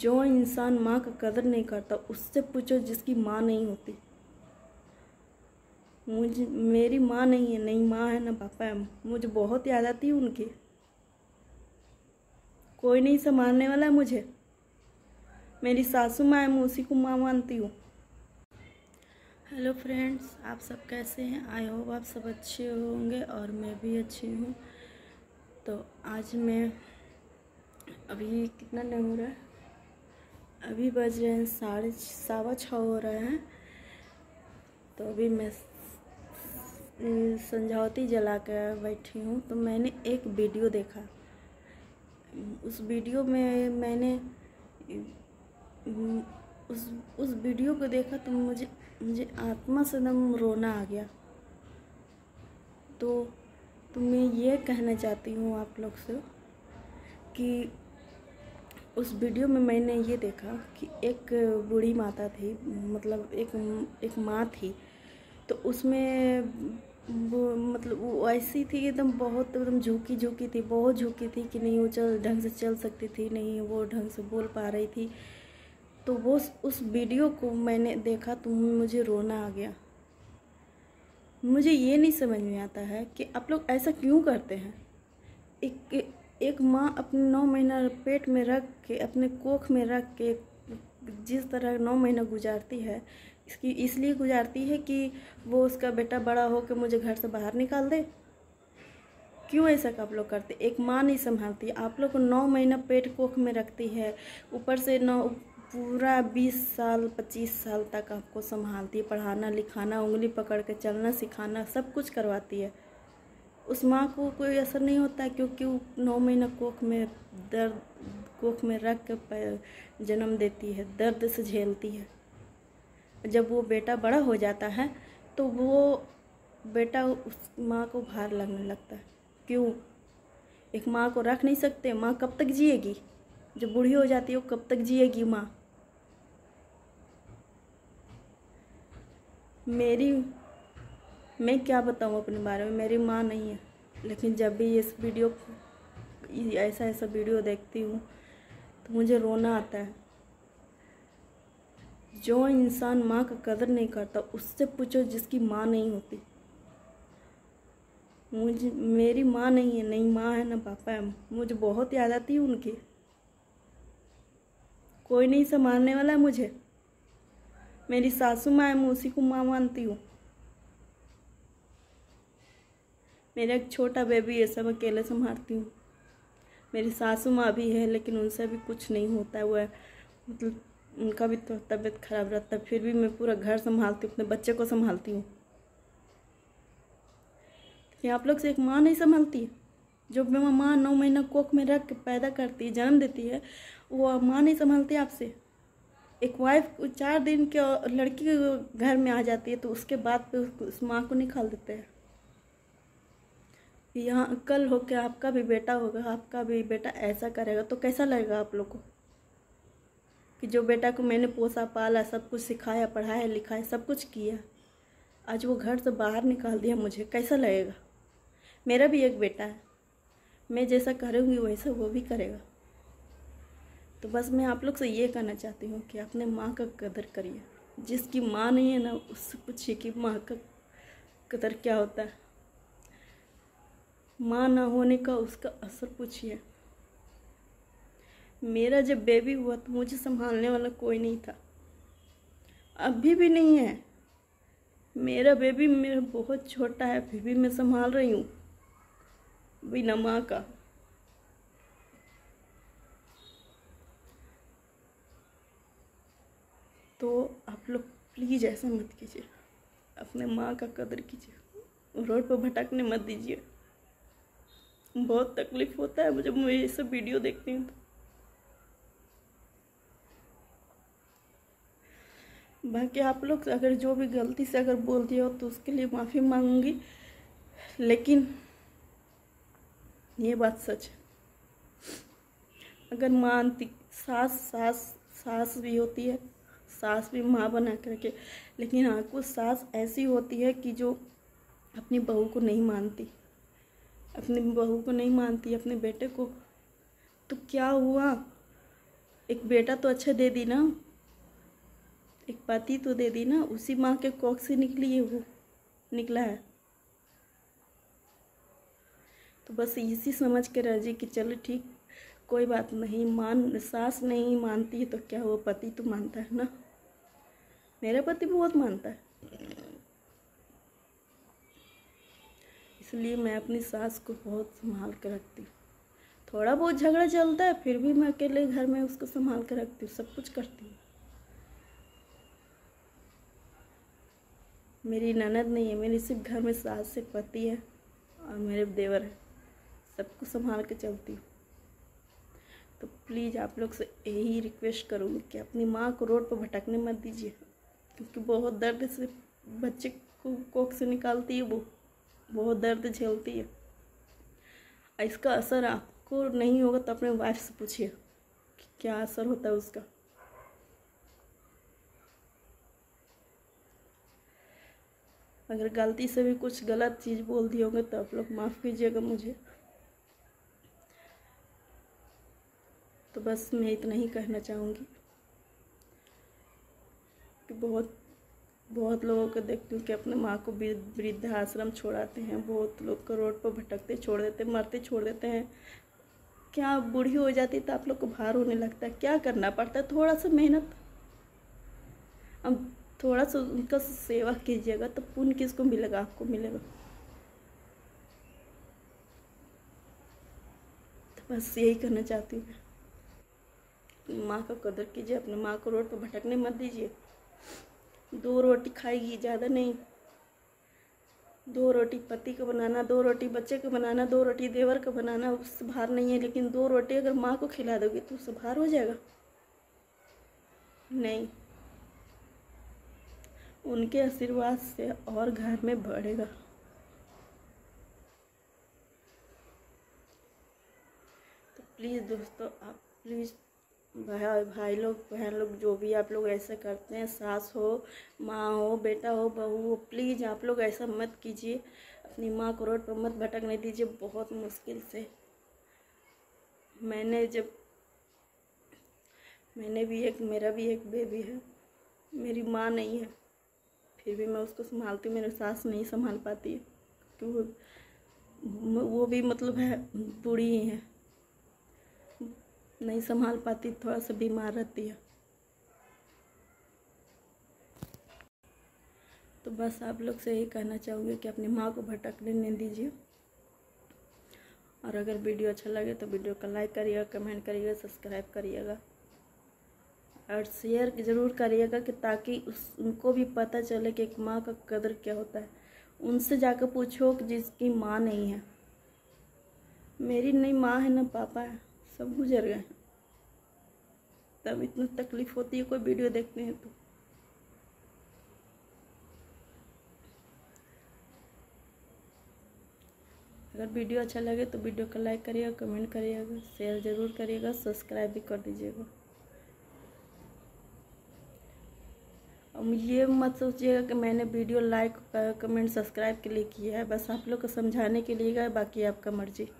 जो इंसान माँ का कदर नहीं करता उससे पूछो जिसकी माँ नहीं होती। मुझे मेरी माँ नहीं है, नहीं माँ है ना पापा है, मुझे बहुत याद आती है उनकी। कोई नहीं संभालने वाला है मुझे। मेरी सासू माँ है, मैं उसी को माँ मानती हूँ। हेलो फ्रेंड्स, आप सब कैसे हैं? आई होप आप सब अच्छे होंगे और मैं भी अच्छी हूँ। तो आज मैं अभी कितना टाइम हो रहा है, अभी बज रहे हैं 6:30 हो रहे हैं। तो अभी मैं समझौती जला कर बैठी हूँ। तो मैंने एक वीडियो देखा, उस वीडियो में मैंने उस वीडियो को देखा तो मुझे आत्मा से एकदम रोना आ गया। तो मैं ये कहना चाहती हूँ आप लोग से कि उस वीडियो में मैंने ये देखा कि एक बूढ़ी माता थी, मतलब एक माँ थी। तो उसमें वो मतलब वो ऐसी थी एकदम बहुत एकदम झुकी थी, बहुत झुकी थी कि नहीं वो ढंग से चल सकती थी, नहीं वो ढंग से बोल पा रही थी। तो वो उस वीडियो को मैंने देखा तो मुझे रोना आ गया। मुझे ये नहीं समझ में आता है कि आप लोग ऐसा क्यों करते हैं। एक माँ अपने 9 महीना पेट में रख के, अपने कोख में रख के जिस तरह 9 महीना गुजारती है, इसकी इसलिए गुजारती है कि वो उसका बेटा बड़ा हो के मुझे घर से बाहर निकाल दे। क्यों ऐसा आप लोग करते? एक माँ नहीं संभालती, आप लोग को 9 महीना पेट कोख में रखती है, ऊपर से पूरा 20 साल 25 साल तक आपको संभालती है, पढ़ाना लिखाना, उंगली पकड़ के चलना सिखाना सब कुछ करवाती है। उस माँ को कोई असर नहीं होता क्योंकि वो 9 महीना कोख में रख के जन्म देती है, दर्द से झेलती है। जब वो बेटा बड़ा हो जाता है तो वो बेटा उस माँ को भार लगने लगता है। क्यों? एक माँ को रख नहीं सकते? माँ कब तक जिएगी? जब बूढ़ी हो जाती है वो कब तक जिएगी माँ? मैं क्या बताऊँ अपने बारे में, मेरी माँ नहीं है। लेकिन जब भी इस वीडियो ऐसा वीडियो देखती हूँ तो मुझे रोना आता है। जो इंसान माँ का कदर नहीं करता उससे पूछो जिसकी माँ नहीं होती। मुझे मेरी माँ नहीं है, नहीं माँ है ना पापा है, मुझे बहुत याद आती है उनकी। कोई नहीं संभालने वाला है मुझे। मेरी सासू माँ है, मैं उसी को माँ मानती हूँ। मेरा एक छोटा बेबी है, सब अकेले संभालती हूँ। मेरी सासू माँ भी है लेकिन उनसे भी कुछ नहीं होता है, वह मतलब उनका भी तो तबीयत खराब रहता है, फिर भी मैं पूरा घर संभालती हूँ, अपने बच्चे को संभालती हूँ। क्या आप लोग से एक माँ नहीं संभालती? जो माँ 9 महीना कोख में रख के पैदा करती है, जन्म देती है, वो माँ नहीं संभालती आपसे। एक वाइफ 4 दिन के लड़की के घर में आ जाती है तो उसके बाद उस माँ को निकाल देते हैं। यहाँ कल हो के आपका भी बेटा होगा, आपका भी बेटा ऐसा करेगा तो कैसा लगेगा आप लोग को? कि जो बेटा को मैंने पोसा पाला, सब कुछ सिखाया, पढ़ाया, लिखाया, सब कुछ किया, आज वो घर से बाहर निकाल दिया, मुझे कैसा लगेगा? मेरा भी एक बेटा है, मैं जैसा करूँगी वैसा वो भी करेगा। तो बस मैं आप लोग से ये कहना चाहती हूँ कि अपने माँ का कदर करिए। जिसकी माँ नहीं है ना उससे पूछिए कि माँ का कदर क्या होता है। माँ ना होने का उसका असर पूछिए। मेरा जब बेबी हुआ तो मुझे संभालने वाला कोई नहीं था, अभी भी नहीं है। मेरा बेबी मेरा बहुत छोटा है, अभी भी मैं संभाल रही हूँ बिना माँ का। तो आप लोग प्लीज़ ऐसा मत कीजिए, अपने माँ का कदर कीजिए, रोड पर भटकने मत दीजिए। बहुत तकलीफ होता है मुझे, मैं ये सब वीडियो देखती हूँ। बाकी आप लोग अगर जो भी गलती से अगर बोल दिया हो तो उसके लिए माफ़ी मांगूंगी, लेकिन ये बात सच है। अगर मानती सास भी होती है, सास भी माँ बना करके, लेकिन हाँ कुछ सास ऐसी होती है कि जो अपनी बहू को नहीं मानती, अपनी बहू को नहीं मानती, अपने बेटे को। तो क्या हुआ, एक बेटा तो अच्छा दे दी ना, एक पति तो दे दी ना। उसी माँ के कोख से निकली है, वो निकला है। तो बस इसी समझ के रह जी कि चलो ठीक कोई बात नहीं, मान सास नहीं मानती तो क्या हुआ, पति तो मानता है ना। मेरा पति बहुत मानता है, इसलिए मैं अपनी सास को बहुत संभाल कर रखती हूँ। थोड़ा बहुत झगड़ा चलता है फिर भी मैं अकेले घर में उसको संभाल कर रखती हूँ, सब कुछ करती हूँ। मेरी ननद नहीं है, मेरे सिर्फ घर में सास से पति है और मेरे देवर है, सबको संभाल के चलती हूँ। तो प्लीज़ आप लोग से यही रिक्वेस्ट करूँगी कि अपनी माँ को रोड पर भटकने मत दीजिए, क्योंकि बहुत दर्द से बच्चे को कोख से निकालती है, वो बहुत दर्द झेलती है। इसका असर आपको नहीं होगा तो अपने वाइफ से पूछिए कि क्या असर होता है उसका। अगर गलती से भी कुछ गलत चीज़ बोल दिए होंगे तो आप लोग माफ़ कीजिएगा मुझे। तो बस मैं इतना ही कहना चाहूँगी कि बहुत लोगों को देखती हूँ कि अपने माँ को वृद्धाश्रम छोड़ाते हैं, बहुत लोग को रोड पर भटकते छोड़ देते, मरते छोड़ देते हैं। क्या बूढ़ी हो जाती तो आप लोग को भार होने लगता है, क्या करना पड़ता है, थोड़ा सा मेहनत। अब थोड़ा सा उनका सेवा कीजिएगा तो पुण्य किसको मिलेगा, आपको मिलेगा। तो बस यही कहना चाहती हूँ, अपनी माँ का कदर कीजिए, अपनी माँ को रोड पर भटकने मत दीजिए। 2 रोटी खाएगी, ज़्यादा नहीं। 2 रोटी पति को बनाना, 2 रोटी बच्चे को बनाना, 2 रोटी देवर को बनाना, उससे भार नहीं है। लेकिन 2 रोटी अगर माँ को खिला दोगे तो उससे भार हो जाएगा नहीं, उनके आशीर्वाद से और घर में बढ़ेगा। तो प्लीज़ दोस्तों, आप प्लीज़ भाई लोग बहन लोग जो भी आप लोग ऐसा करते हैं, सास हो, माँ हो, बेटा हो, बहू हो, प्लीज़ आप लोग ऐसा मत कीजिए। अपनी माँ को रोड पर मत भटकने दीजिए। बहुत मुश्किल से मेरा भी एक बेबी है, मेरी माँ नहीं है फिर भी मैं उसको संभालती हूँ, मेरी सास नहीं संभाल पाती है क्योंकि वो भी मतलब है बूढ़ी ही है, नहीं संभाल पाती, थोड़ा सा बीमार रहती है। तो बस आप लोग से यही कहना चाहूँगी कि अपनी माँ को भटकने नहीं दीजिए। और अगर वीडियो अच्छा लगे तो वीडियो को लाइक करिएगा, कमेंट करिएगा, सब्सक्राइब करिएगा और शेयर ज़रूर करिएगा कि ताकि उनको भी पता चले कि एक माँ का कदर क्या होता है। उनसे जाकर पूछो कि जिसकी माँ नहीं है, मेरी नहीं माँ है ना पापा है, सब गुजर गए, तब इतना तकलीफ़ होती है कोई वीडियो देखते हैं तो। अगर वीडियो अच्छा लगे तो वीडियो को लाइक करिएगा, कमेंट करिएगा, शेयर ज़रूर करिएगा, सब्सक्राइब भी कर दीजिएगा। और ये मत सोचिएगा कि मैंने वीडियो लाइक कमेंट सब्सक्राइब के लिए किया है, बस आप लोग को समझाने के लिए गया, बाकी आपका मर्जी।